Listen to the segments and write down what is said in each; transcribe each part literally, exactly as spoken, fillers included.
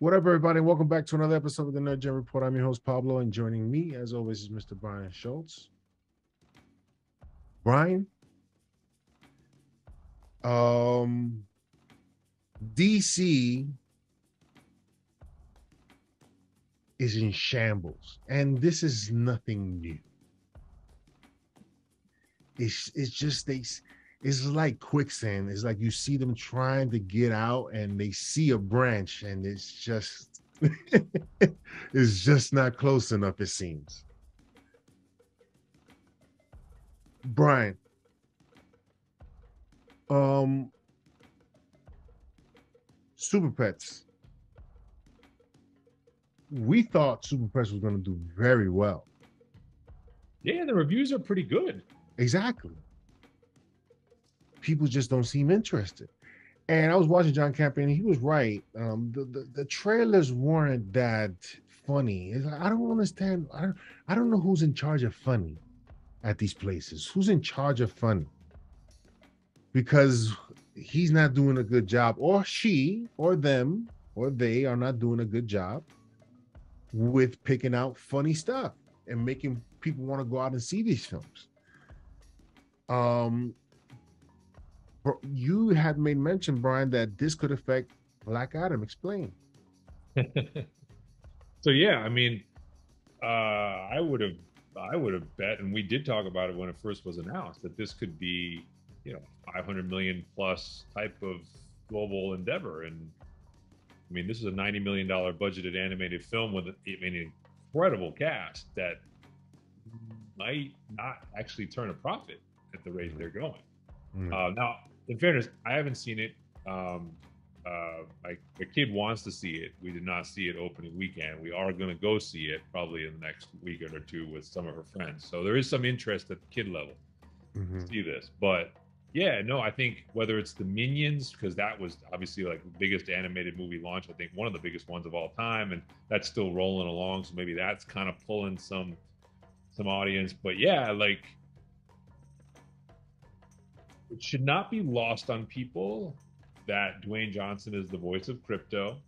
What up, everybody? Welcome back to another episode of the Nerd Gen Report. I'm your host, Pablo, and joining me, as always, is Mister Brian Schultz. Brian, um, D C is in shambles, and this is nothing new. It's it's just they. It's like quicksand. It's like you see them trying to get out and they see a branch and it's just, it's just not close enough, it seems. Brian, um, Super Pets. We thought Super Pets was going to do very well. Yeah, the reviews are pretty good. Exactly. People just don't seem interested. And I was watching John Campion, and he was right. Um, the, the, the trailers weren't that funny. It's like, I don't understand. I don't, I don't know who's in charge of funny at these places. Who's in charge of funny? Because he's not doing a good job, or she, or them, or they are not doing a good job with picking out funny stuff and making people want to go out and see these films. Um. You had made mention, Brian, that this could affect Black Adam. Explain. So yeah, I mean, uh, I would have, I would have bet, and we did talk about it when it first was announced, that this could be, you know, five hundred million plus type of global endeavor. And I mean, this is a ninety million dollar budgeted animated film with an incredible cast that might not actually turn a profit at the rate they're going. Mm. Uh, now. In fairness, I haven't seen it. Um, uh, my, the kid wants to see it. We did not see it opening weekend. We are going to go see it probably in the next week or two with some of her friends. So there is some interest at the kid level mm-hmm. to see this. But yeah, no, I think whether it's the Minions, because that was obviously like the biggest animated movie launch, I think one of the biggest ones of all time, and that's still rolling along. So maybe that's kind of pulling some some audience. But yeah, like. It should not be lost on people that Dwayne Johnson is the voice of Crypto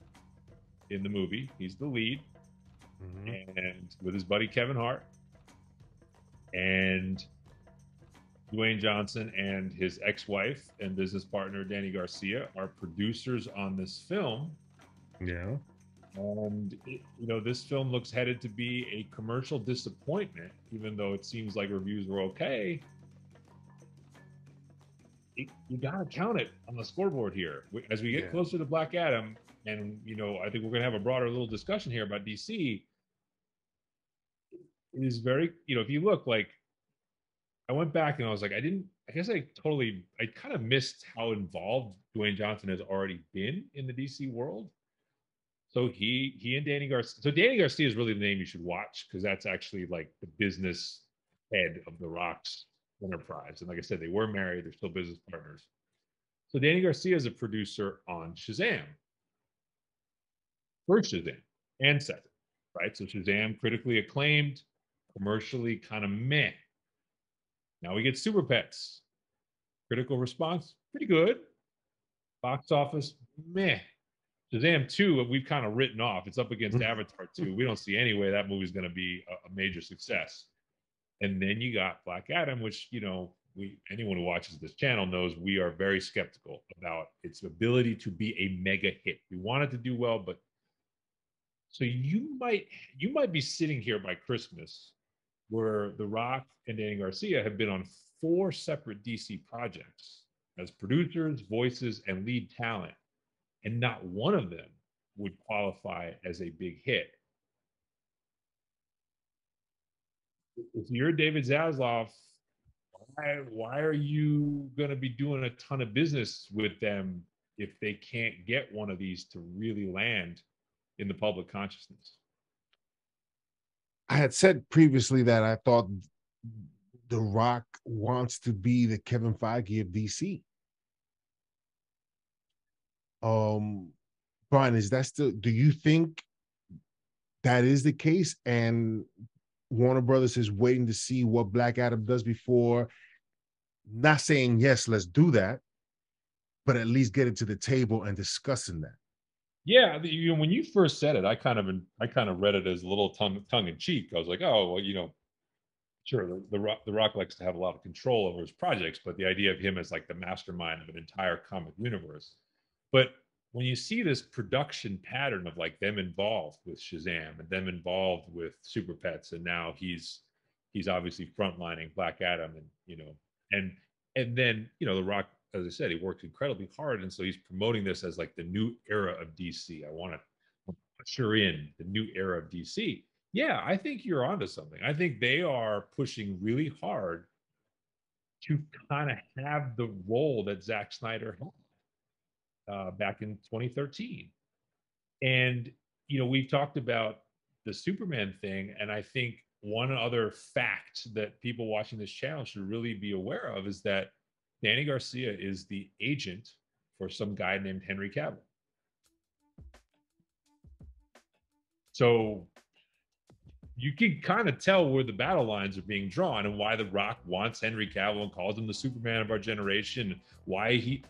in the movie. He's the lead, mm-hmm. and with his buddy Kevin Hart, and Dwayne Johnson and his ex-wife and business partner Dany Garcia are producers on this film. Yeah, and it, you know, this film looks headed to be a commercial disappointment, even though it seems like reviews were okay. You got to count it on the scoreboard here. As we get yeah. closer to Black Adam, and, you know, I think we're going to have a broader little discussion here about D C. It is very, you know, if you look, like, I went back and I was like, I didn't, I guess I totally, I kind of missed how involved Dwayne Johnson has already been in the D C world. So he, he and Dany Garcia, so Dany Garcia is really the name you should watch, because that's actually like the business head of the Rock's enterprise, and like I said, they were married, they're still business partners. So Dany Garcia is a producer on Shazam, first Shazam and second, right? So Shazam, critically acclaimed, commercially kind of meh. Now we get Super Pets, critical response pretty good, box office meh. Shazam two, we've kind of written off. It's up against Avatar two. We don't see any way that movie's going to be a, a major success. And then you got Black Adam, which, you know, we, anyone who watches this channel knows we are very skeptical about its ability to be a mega hit. We want it to do well, but so you might you might be sitting here by Christmas where The Rock and Dany Garcia have been on four separate D C projects as producers, voices, and lead talent, and not one of them would qualify as a big hit. If you're David Zaslav, why, why are you going to be doing a ton of business with them if they can't get one of these to really land in the public consciousness? I had said previously that I thought The Rock wants to be the Kevin Feige of D C. Um, Brian, is that still, do you think that is the case? And Warner Brothers is waiting to see what Black Adam does before, not saying yes, let's do that, but at least get it to the table and discussing that. Yeah, you know, when you first said it, I kind of I kind of read it as a little tongue tongue in cheek. I was like, oh, well, you know, sure, the, the Rock the Rock likes to have a lot of control over his projects, but the idea of him as like the mastermind of an entire comic universe. But when you see this production pattern of like them involved with Shazam and them involved with Super Pets, and now he's he's obviously frontlining Black Adam, and you know, and and then you know, the Rock, as I said, he worked incredibly hard, and so he's promoting this as like the new era of D C. I want to usher in the new era of D C. Yeah, I think you're onto something. I think they are pushing really hard to kind of have the role that Zack Snyder had uh, back in twenty thirteen. And you know, we've talked about the Superman thing, and I think one other fact that people watching this channel should really be aware of is that Dany Garcia is the agent for some guy named Henry Cavill. So you can kind of tell where the battle lines are being drawn and why The Rock wants Henry Cavill and calls him the Superman of our generation. Why he...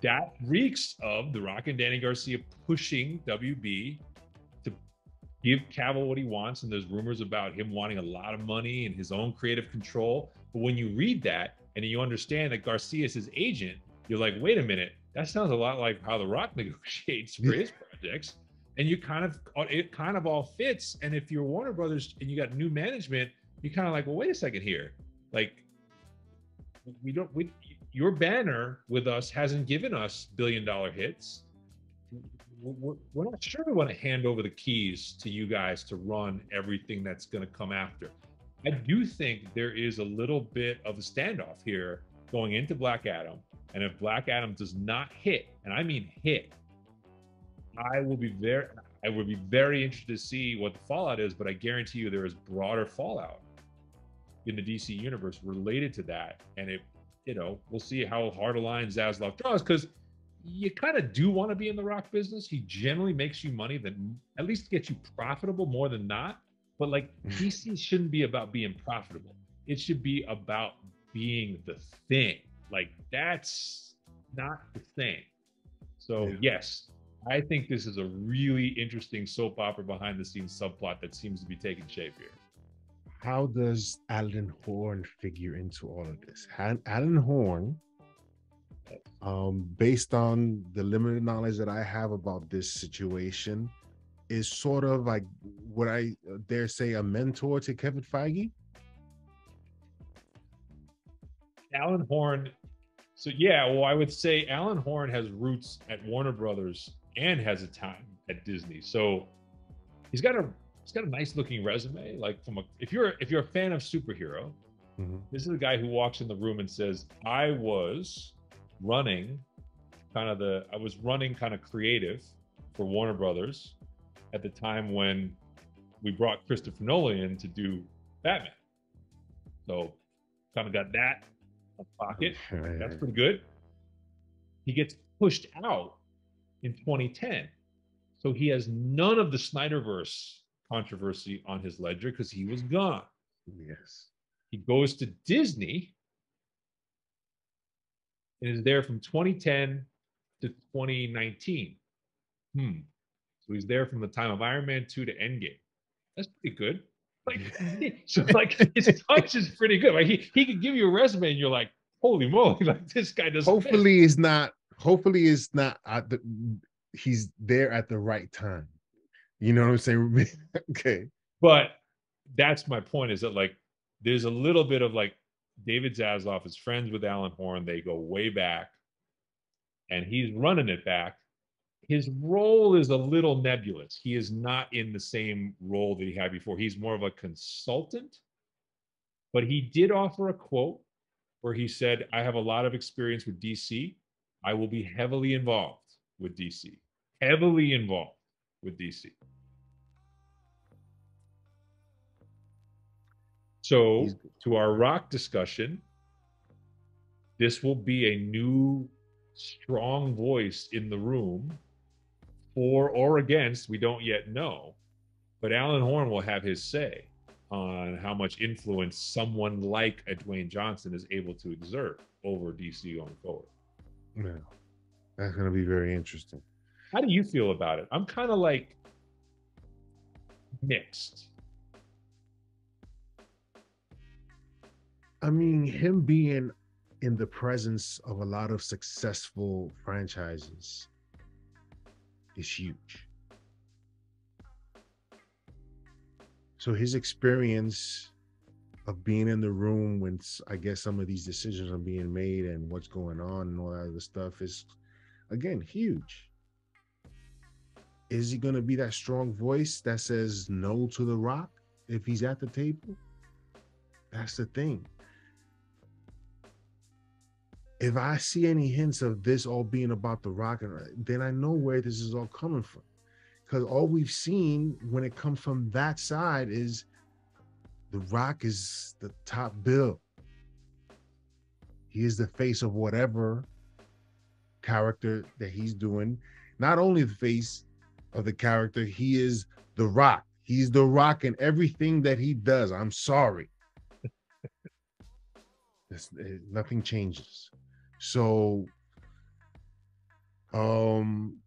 That reeks of The Rock and Dany Garcia pushing W B to give Cavill what he wants, and there's rumors about him wanting a lot of money and his own creative control. But when you read that, and you understand that Garcia is his agent, you're like, wait a minute, that sounds a lot like how The Rock negotiates for his projects. And you kind of, it kind of all fits. And if you're Warner Brothers and you got new management, you're kind of like, well, wait a second here. Like, we don't, we, your banner with us hasn't given us billion dollar hits. We're, we're not sure we want to hand over the keys to you guys to run everything that's going to come after. I do think there is a little bit of a standoff here going into Black Adam. And if Black Adam does not hit, and I mean hit, I will be very, I would be very interested to see what the fallout is, but I guarantee you there is broader fallout in the D C universe related to that. And it, you know, we'll see how hard a line Zaslav draws, because you kind of do want to be in the Rock business. He generally makes you money that at least gets you profitable more than not. But like, D C shouldn't be about being profitable. It should be about being the thing. Like, that's not the thing. So yeah. Yes, I think this is a really interesting soap opera behind the scenes subplot that seems to be taking shape here. How does Alan Horn figure into all of this? Alan Horn, um, based on the limited knowledge that I have about this situation, is sort of like, would I dare say, a mentor to Kevin Feige? Alan Horn, so yeah, well, I would say Alan Horn has roots at Warner Brothers and has a time at Disney. So he's got a he's got a nice looking resume. Like, from a, if you're if you're a fan of superhero, mm-hmm. This is the guy who walks in the room and says, I was running kind of the I was running kind of creative for Warner Brothers at the time when we brought Christopher Nolan in to do Batman. So kind of got that in the pocket. That's pretty good. He gets pushed out in twenty ten. So he has none of the Snyderverse controversy on his ledger because he was gone. Yes. He goes to Disney and is there from twenty ten to twenty nineteen. Hmm. So he's there from the time of Iron Man two to Endgame. That's pretty good. Like, so like, his touch is pretty good. Like, he he could give you a resume and you're like, holy moly, like, this guy doesn't. Hopefully it's not. Hopefully it's not. Uh, the, he's there at the right time. You know what I'm saying? Okay. But that's my point. Is that like, there's a little bit of like, David Zaslav is friends with Alan Horn. They go way back, and he's running it back. His role is a little nebulous. He is not in the same role that he had before. He's more of a consultant, but he did offer a quote where he said, I have a lot of experience with D C. I will be heavily involved with D C. Heavily involved with D C. So to our Rock discussion, this will be a new strong voice in the room. For or against, we don't yet know, but Alan Horn will have his say on how much influence someone like a Dwayne Johnson is able to exert over D C going forward. Yeah, that's going to be very interesting. How do you feel about it? I'm kind of like mixed. I mean, him being in the presence of a lot of successful franchises is huge. So his experience of being in the room when I guess some of these decisions are being made and what's going on and all that other stuff is, again, huge. Is he going to be that strong voice that says no to The Rock if he's at the table? That's the thing. If I see any hints of this all being about The Rock, then I know where this is all coming from. Because all we've seen when it comes from that side is The Rock is the top bill. He is the face of whatever character that he's doing. Not only the face of the character, he is The Rock. He's The Rock in everything that he does. I'm sorry. It's, it, nothing changes. So, um,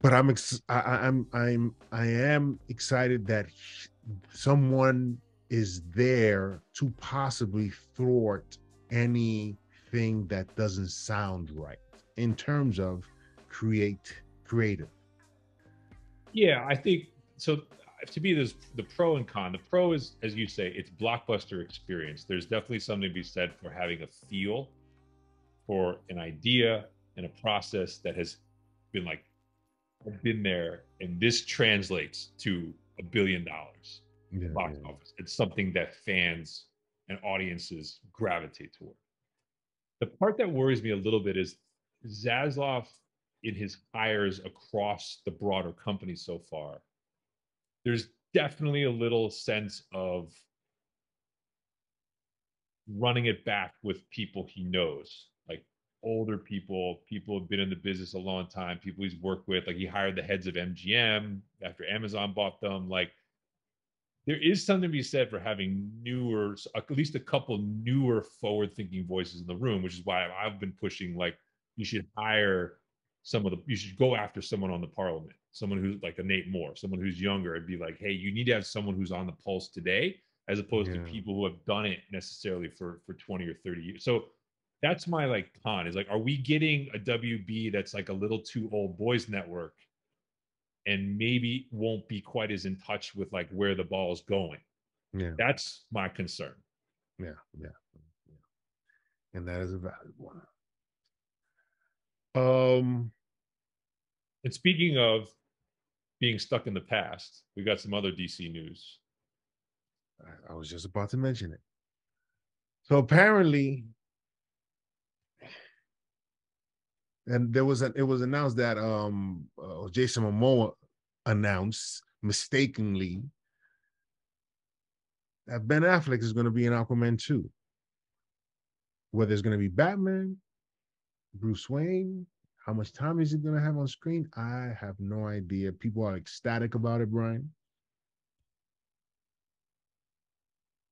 but I'm ex- I, I'm I'm I am excited that he, someone is there to possibly thwart anything that doesn't sound right in terms of create creative. Yeah, I think so. To me, there's the pro and con. The pro is, as you say, it's blockbuster experience. There's definitely something to be said for having a feel for an idea and a process that has been like, I've been there, and this translates to a billion dollars yeah, box yeah. office. It's something that fans and audiences gravitate toward. The part that worries me a little bit is Zaslav in his hires across the broader company so far. There's definitely a little sense of running it back with people he knows, like older people, people who've been in the business a long time, people he's worked with. Like he hired the heads of M G M after Amazon bought them. Like there is something to be said for having newer, at least a couple newer forward-thinking voices in the room, which is why I've been pushing, like you should hire some of the, you should go after someone on the parliament, someone who's like a Nate Moore, someone who's younger, and be like, hey, you need to have someone who's on the pulse today, as opposed yeah. to people who have done it necessarily for, for twenty or thirty years. So that's my like con is like, are we getting a W B that's like a little too old boys network and maybe won't be quite as in touch with like where the ball is going? Yeah. That's my concern. Yeah. Yeah. yeah. And that is a valid one. Um, and speaking of being stuck in the past, we got some other D C news. I was just about to mention it. So apparently, and there was a, it was announced that um uh, Jason Momoa announced mistakenly that Ben Affleck is going to be in Aquaman two, where there's going to be Batman, Bruce Wayne. How much time is it going to have on screen? I have no idea. People are ecstatic about it, Brian.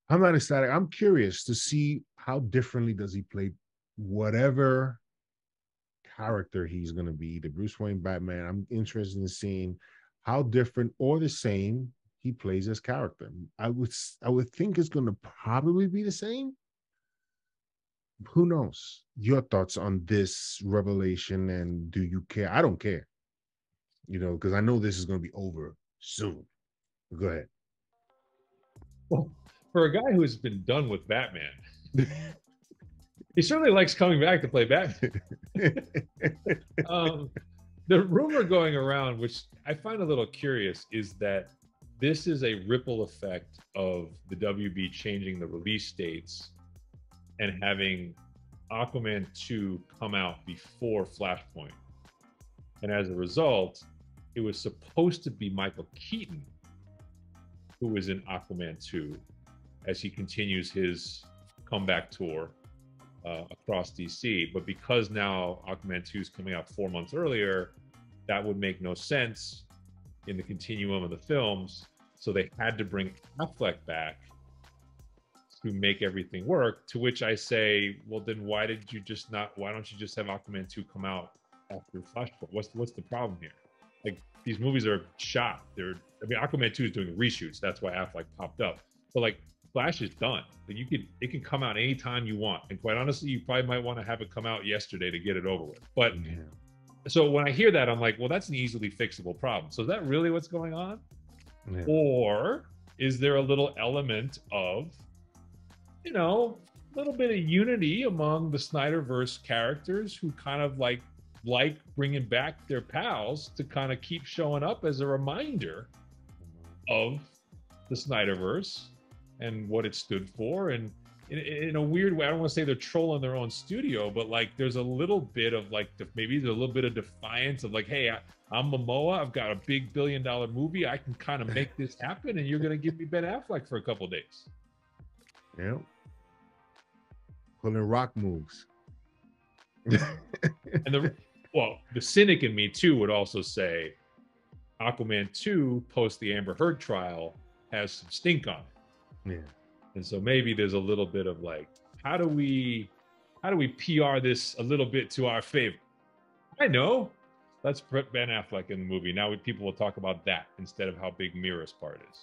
I'm not ecstatic. I'm curious to see how differently does he play whatever character he's going to be, the Bruce Wayne, Batman. I'm interested in seeing how different or the same he plays as character. I would, I would think it's going to probably be the same. Who knows? Your thoughts on this revelation, and do you care? I don't care, you know, because I know this is going to be over soon. Go ahead. Well, for a guy who has been done with Batman, he certainly likes coming back to play Batman. um, the rumor going around, which I find a little curious, is that this is a ripple effect of the W B changing the release dates and having Aquaman two come out before Flashpoint. And as a result, it was supposed to be Michael Keaton who was in Aquaman two as he continues his comeback tour uh, across D C. But because now Aquaman two is coming out four months earlier, that would make no sense in the continuum of the films. So they had to bring Affleck back to make everything work, to which I say, well, then why did you just not, why don't you just have Aquaman two come out after Flashpoint? What's, what's the problem here? Like, these movies are shot. They're, I mean, Aquaman two is doing reshoots. That's why Affleck popped up. But like, Flash is done. Like, you could, it can come out anytime you want. And quite honestly, you probably might want to have it come out yesterday to get it over with. But yeah. So when I hear that, I'm like, well, that's an easily fixable problem. So is that really what's going on? Yeah. Or is there a little element of, you know, a little bit of unity among the Snyderverse characters who kind of like, like bringing back their pals to kind of keep showing up as a reminder of the Snyderverse and what it stood for. And in, in a weird way, I don't want to say they're trolling their own studio, but like, there's a little bit of like, maybe there's a little bit of defiance of like, hey, I, I'm Momoa, I've got a big billion dollar movie, I can kind of make this happen, and you're going to give me Ben Affleck for a couple of days. Yeah. Pulling rock moves. And the, well, the cynic in me too would also say Aquaman two post the Amber Heard trial has some stink on it. Yeah. And so maybe there's a little bit of like, how do we, how do we P R this a little bit to our favor? I know. Let's put Ben Affleck in the movie. Now we, people will talk about that instead of how big Mira's part is.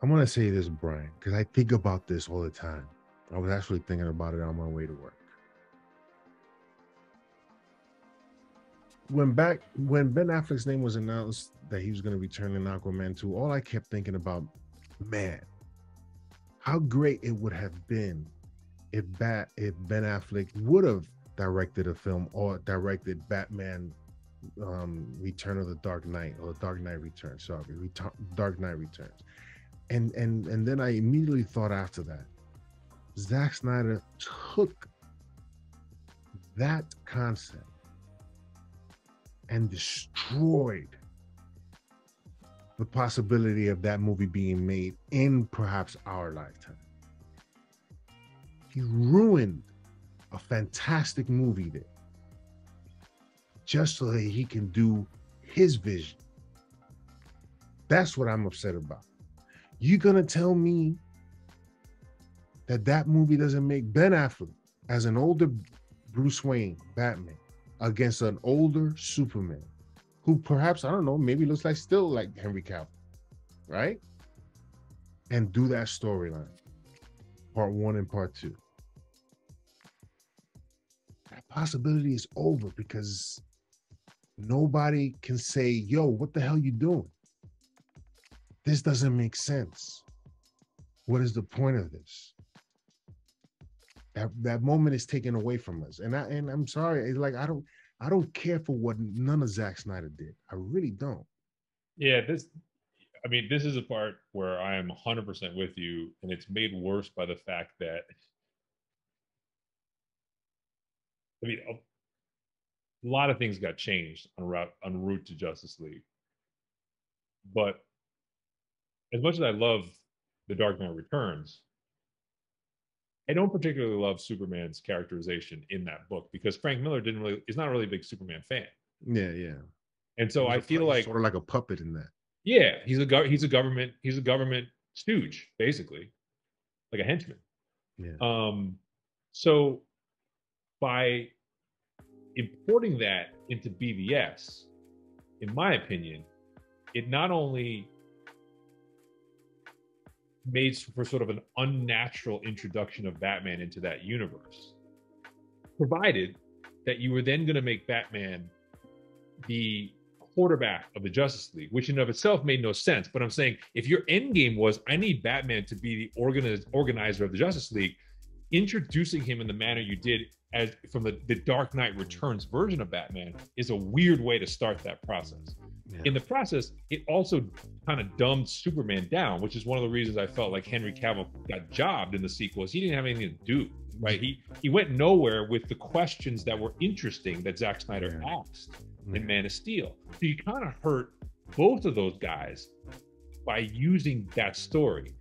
I'm going to say this, Brian, because I think about this all the time. I was actually thinking about it on my way to work. When back when Ben Affleck's name was announced that he was going to return in Aquaman two, all I kept thinking about, man, how great it would have been if Bat if Ben Affleck would have directed a film or directed Batman um, Return of the Dark Knight or Dark Knight Returns. Sorry, Return, Dark Knight Returns. And and and then I immediately thought after that, Zack Snyder took that concept and destroyed the possibility of that movie being made in perhaps our lifetime. He ruined a fantastic movie there just so that he can do his vision. That's what I'm upset about. You're gonna tell me that that movie doesn't make Ben Affleck as an older Bruce Wayne Batman against an older Superman, who perhaps, I don't know, maybe looks like still like Henry Cavill, right? And do that storyline, part one and part two. That possibility is over because nobody can say, yo, what the hell you doing? This doesn't make sense. What is the point of this? That, that moment is taken away from us. And I and I'm sorry, it's like I don't I don't care for what none of Zack Snyder did. I really don't. Yeah, this I mean, this is a part where I am one hundred percent with you, and it's made worse by the fact that I mean, a lot of things got changed en route en route to Justice League. But as much as I love The Dark Knight Returns, I don't particularly love Superman's characterization in that book because Frank Miller didn't really, is not really a big Superman fan. Yeah, yeah. And so he's I a, feel like sort of like a puppet in that. Yeah, he's a he's a government he's a government stooge basically, like a henchman. Yeah. Um. So by importing that into B V S, in my opinion, it not only made for sort of an unnatural introduction of Batman into that universe, provided that you were then going to make Batman the quarterback of the Justice League, which in and of itself made no sense. But I'm saying, if your end game was, I need Batman to be the organiz organizer of the Justice League, introducing him in the manner you did as from the, the Dark Knight Returns version of Batman is a weird way to start that process. Yeah. In the process, it also kind of dumbed Superman down, which is one of the reasons I felt like Henry Cavill got jobbed in the sequels. He didn't have anything to do, right? He he went nowhere with the questions that were interesting that Zack Snyder yeah. asked yeah. in Man of Steel. So you kind of hurt both of those guys by using that story.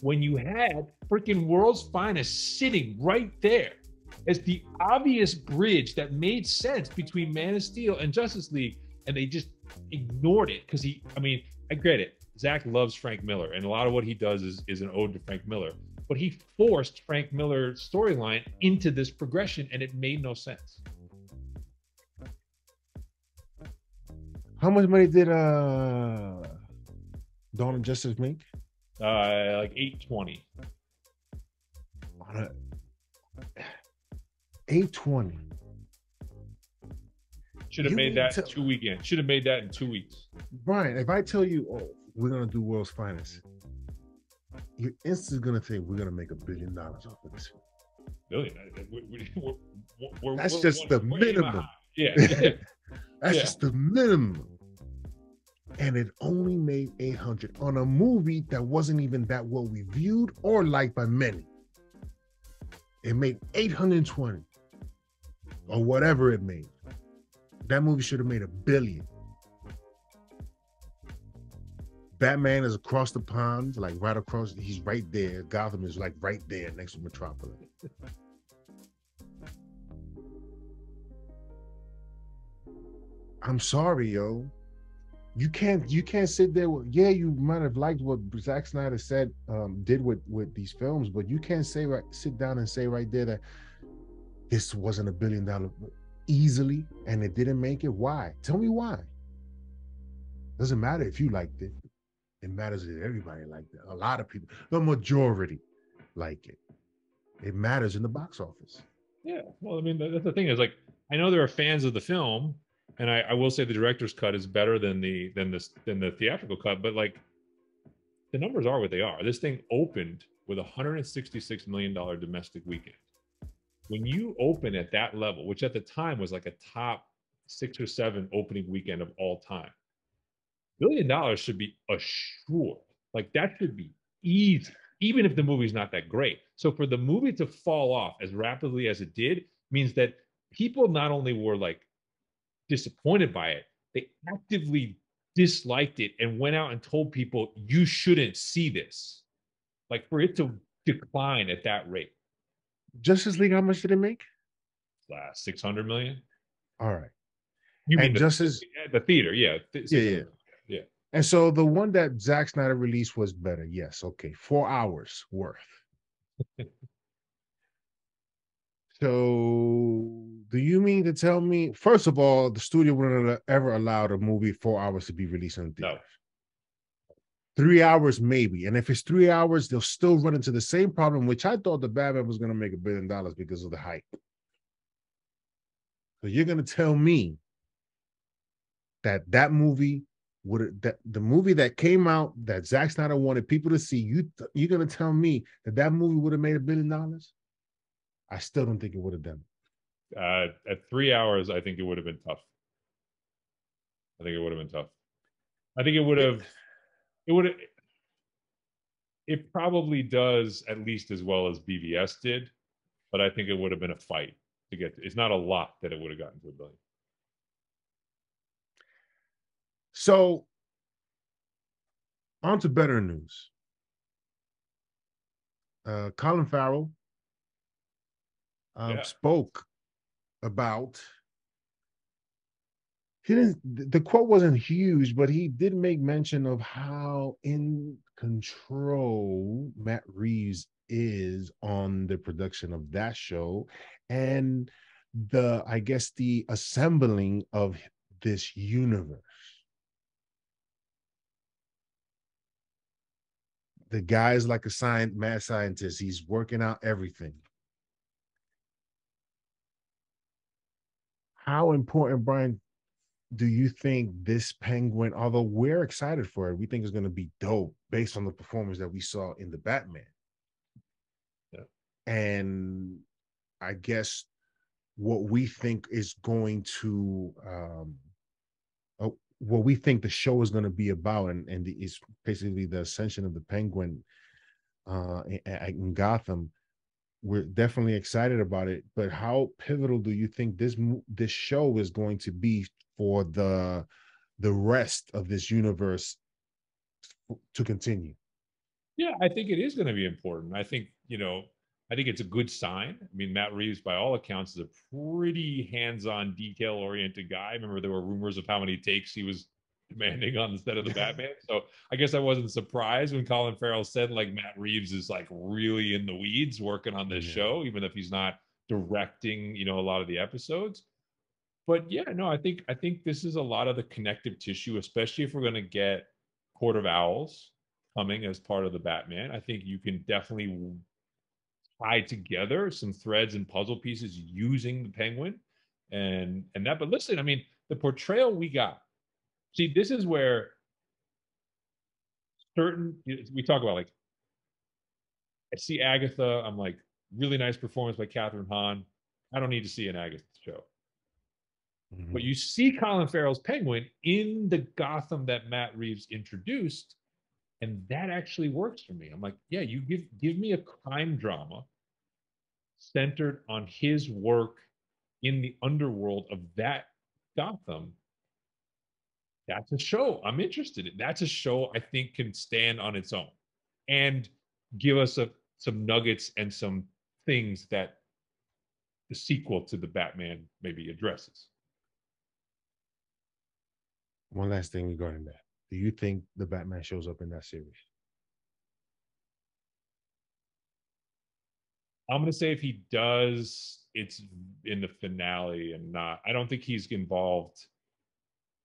When you had freaking World's Finest sitting right there as the obvious bridge that made sense between Man of Steel and Justice League, and they just ignored it because he, I mean, I get it. Zach loves Frank Miller, and a lot of what he does is, is an ode to Frank Miller, but he forced Frank Miller's storyline into this progression, and it made no sense. How much money did uh Dawn of Justice make? Uh, like eight twenty. Eight twenty. Should have made that two weekends. Should have made that in two weeks. Brian, if I tell you, oh, we're gonna do World's Finest, you're instantly gonna think we're gonna make a billion dollars off of this. Billion. We're, we're, That's we're, just we're, the we're minimum. Yeah. yeah. That's yeah. just the minimum. And it only made eight hundred on a movie that wasn't even that well reviewed or liked by many. It made eight hundred twenty or whatever it made. That movie should have made a billion. Batman is across the pond, like right across. He's right there. Gotham is like right there next to Metropolis. I'm sorry, yo. You can't you can't sit there with, yeah, you might have liked what Zack Snyder said, um, did with, with these films, but you can't say right, sit down and say right there that this wasn't a billion dollar easily and it didn't make it. Why? Tell me why. Doesn't matter if you liked it. It matters if everybody liked it. A lot of people, the majority like it. It matters in the box office. Yeah, well, I mean, that's the thing is like, I know there are fans of the film, and I, I will say the director's cut is better than the than this than the theatrical cut, but like the numbers are what they are. This thing opened with a one hundred sixty-six million dollars domestic weekend. When you open at that level, which at the time was like a top six or seven opening weekend of all time, billion dollars should be assured. Like that should be easy, even if the movie's not that great. So for the movie to fall off as rapidly as it did means that people not only were like disappointed by it, they actively disliked it and went out and told people, you shouldn't see this. Like for it to decline at that rate. Justice League, how much did it make? Uh, six hundred million. All right. You and mean Justice the, the theater? Yeah. Yeah, yeah. Yeah. And so the one that Zack Snyder released was better. Yes. Okay. Four hours worth. So, do you mean to tell me, first of all, the studio wouldn't have ever allowed a movie four hours to be released in the theater? No. Three hours, maybe. And if it's three hours, they'll still run into the same problem, which I thought the Batman was going to make a billion dollars because of the hype. So, you're going to tell me that that movie would, that the movie that came out that Zack Snyder wanted people to see, you, you're going to tell me that that movie would have made a billion dollars? I still don't think it would have done it. Uh, at three hours, I think it would have been tough. I think it would have been tough. I think it would have, it would have, it probably does at least as well as B V S did, but I think it would have been a fight to get to. It's not a lot that it would have gotten to a billion. So, on to better news. Uh, Colin Farrell. Um, yeah. Spoke about, he didn't, the quote wasn't huge, but he did make mention of how in control Matt Reeves is on the production of that show and the, I guess, the assembling of this universe. The guy's like a science, mad scientist. He's working out everything. How important, Brian, do you think this Penguin, although we're excited for it, we think it's going to be dope based on the performance that we saw in The Batman. Yeah. And I guess what we think is going to, um, uh, what we think the show is going to be about, and, and it's basically the ascension of the Penguin uh, in, in Gotham. We're definitely excited about it, but how pivotal do you think this this show is going to be for the the rest of this universe to continue? Yeah, I think it is going to be important. I think, you know, I think it's a good sign. I mean, Matt Reeves, by all accounts, is a pretty hands-on, detail-oriented guy. I remember there were rumors of how many takes he was demanding on the set of The Batman. So I guess I wasn't surprised when Colin Farrell said like Matt Reeves is like really in the weeds working on this yeah. show, even if he's not directing, you know, a lot of the episodes. But yeah, no, I think I think this is a lot of the connective tissue, especially if we're going to get Court of Owls coming as part of the Batman. I think you can definitely tie together some threads and puzzle pieces using the Penguin and and that. But listen, I mean, the portrayal we got. See, this is where certain we talk about, like, I see Agatha, I'm like, really nice performance by Catherine Hahn. I don't need to see an Agatha show. Mm-hmm. But you see Colin Farrell's Penguin in the Gotham that Matt Reeves introduced, and that actually works for me. I'm like, yeah, you give give me a crime drama centered on his work in the underworld of that Gotham. That's a show I'm interested in. That's a show I think can stand on its own and give us a, some nuggets and some things that the sequel to the Batman maybe addresses. One last thing regarding that. Do you think the Batman shows up in that series? I'm going to say if he does, it's in the finale and not. I don't think he's involved.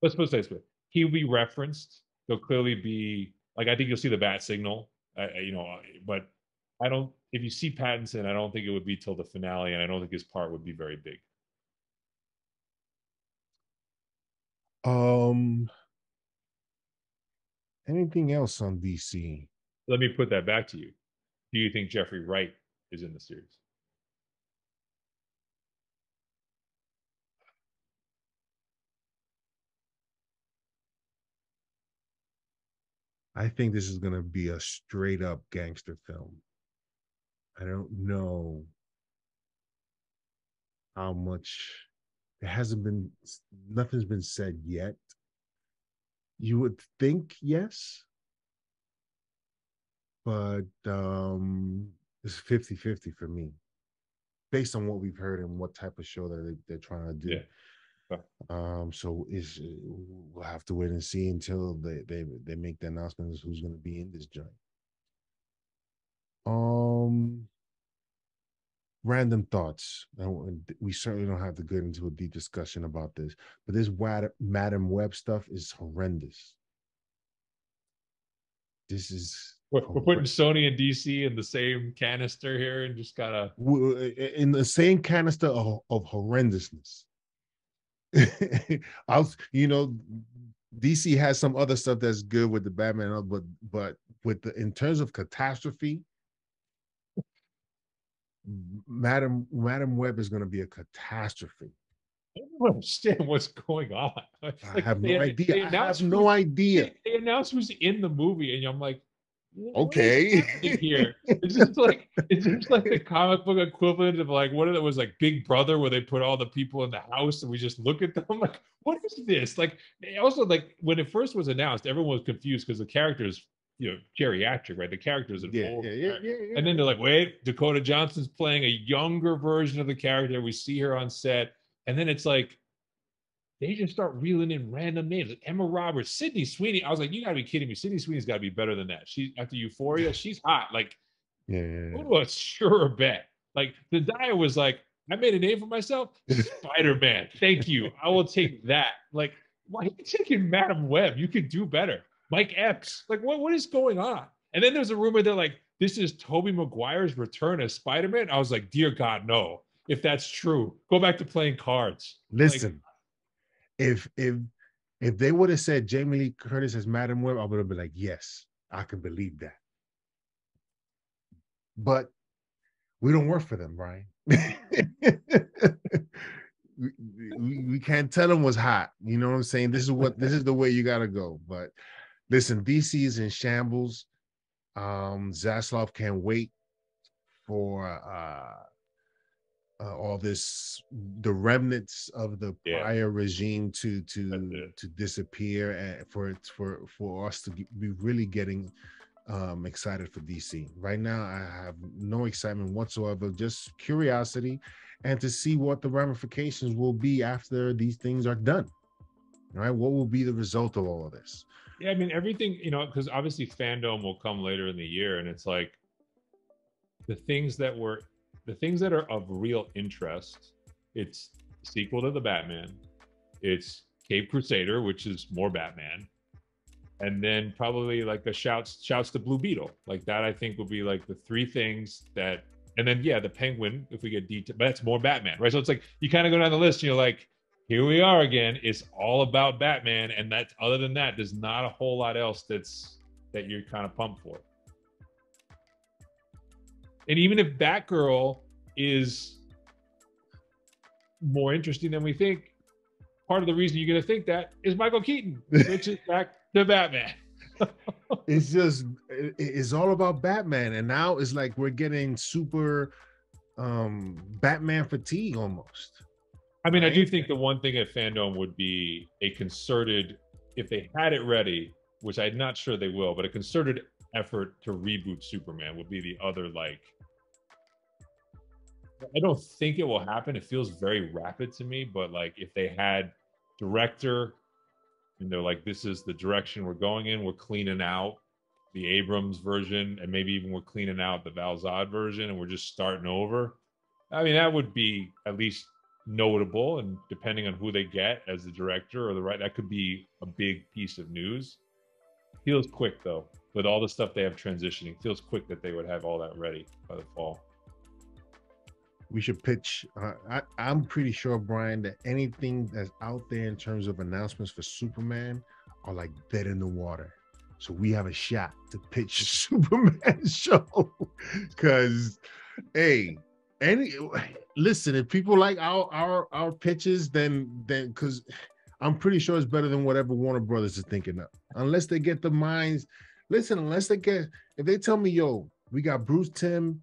Let's put it this way. He'll be referenced. There'll clearly be, like, I think you'll see the bat signal, I, you know, but I don't, if you see Pattinson, I don't think it would be till the finale, and I don't think his part would be very big. Um... Anything else on D C? Let me put that back to you. Do you think Jeffrey Wright is in the series? I think this is going to be a straight up gangster film. I don't know how much. It hasn't been, nothing's been said yet. You would think yes, but um, it's fifty-fifty for me, based on what we've heard and what type of show that they, they're trying to do. Yeah. Um, so is we'll have to wait and see until they they, they make the announcements who's going to be in this joint. Um, random thoughts. We certainly don't have to get into a deep discussion about this, but this Madame Web stuff is horrendous. This is we're, we're putting Sony and D C in the same canister here, and just gotta in the same canister of, of horrendousness. I'll, you know, D C has some other stuff that's good with the Batman, but but with the, in terms of catastrophe. Madam Madam Web is going to be a catastrophe. I don't understand what's going on. Like, I have no they, idea. They I have no idea. They, they announced who's in the movie, and I'm like, okay, here. It's just like it's just like the comic book equivalent of, like, what it was, like Big Brother, where they put all the people in the house and we just look at them. I'm like, what is this? Like, also, like, when it first was announced, everyone was confused because the characters, you know, geriatric, right? The characters are yeah, old, yeah, yeah, right? yeah, yeah. And then they're like, wait, Dakota Johnson's playing a younger version of the character. We see her on set. And then it's like, they just start reeling in random names. Like Emma Roberts, Sydney Sweeney. I was like, you gotta be kidding me. Sydney Sweeney's gotta be better than that. She, after Euphoria, she's hot. Like, yeah, yeah, yeah. What a sure bet. Like, the Zendaya was like, I made a name for myself. Spider-Man. Thank you. I will take that. Like, why are you taking Madame Web? You could do better. Mike Epps, like, what, what is going on? And then there's a rumor that, like, this is Tobey Maguire's return as Spider-Man. I was like, dear God, no. If that's true, go back to playing cards. Listen, like, if if if they would have said Jamie Lee Curtis as Madame Web, I would have been like, yes, I can believe that. But we don't work for them, Brian. We, we, we can't tell them what's hot. You know what I'm saying? This is what this is the way you gotta go. But listen, D C is in shambles. Um, Zaslav can't wait for uh, uh, all this, the remnants of the yeah. prior regime to to to disappear, and for it for for us to be really getting um, excited for D C. Right now, I have no excitement whatsoever, just curiosity, and to see what the ramifications will be after these things are done. All right, what will be the result of all of this? Yeah, I mean, everything, you know, because obviously Fandom will come later in the year, and it's like the things that were, the things that are of real interest, it's the sequel to The Batman, it's Cape Crusader, which is more Batman, and then probably like a shouts shouts to Blue Beetle. Like that, I think, would be like the three things that, and then yeah, the Penguin if we get detailed, but that's more Batman, right? So it's like you kind of go down the list and you're like, here we are again. It's all about Batman, and that's, other than that, there's not a whole lot else that's that you're kind of pumped for. And even if Batgirl is more interesting than we think, part of the reason you're going to think that is Michael Keaton, which is back to Batman. It's just, it's all about Batman. And now it's like we're getting super um, Batman fatigue almost. I mean, right? I do think the one thing at Fandom would be a concerted, if they had it ready, which I'm not sure they will, but a concerted effort to reboot Superman would be the other, like, I don't think it will happen. It feels very rapid to me, but like if they had director and they're like, this is the direction we're going in, we're cleaning out the Abrams version, and maybe even we're cleaning out the Val Zod version, and we're just starting over. I mean, that would be at least notable, and depending on who they get as the director or the writer, that could be a big piece of news. Feels quick though, with all the stuff they have transitioning. Feels quick that they would have all that ready by the fall. We should pitch. Uh, I, I'm pretty sure, Brian, that anything that's out there in terms of announcements for Superman are like dead in the water. So we have a shot to pitch a Superman show. Because, hey, any listen, if people like our our our pitches, then then because I'm pretty sure it's better than whatever Warner Brothers is thinking of. Unless they get the minds. Listen, unless they get, if they tell me, yo, we got Bruce Timm,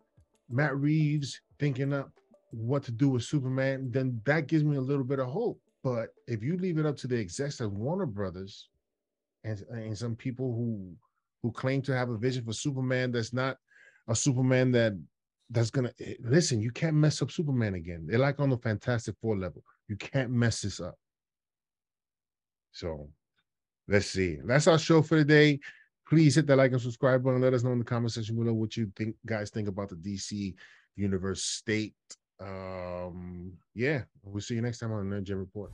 Matt Reeves thinking up what to do with Superman, then that gives me a little bit of hope. But if you leave it up to the execs of Warner Brothers and, and some people who who claim to have a vision for Superman that's not a Superman that that's gonna listen, you can't mess up Superman again. They're like on the Fantastic Four level. You can't mess this up. So let's see. That's our show for today. Please hit that like and subscribe button. Let us know in the comment section below what you think, guys think about the D C Universe State. Um, yeah, we'll see you next time on the Nerd Gen Report.